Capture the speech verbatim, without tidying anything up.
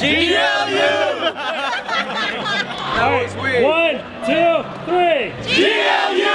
G L U! That was weird. One, two, three. G L U!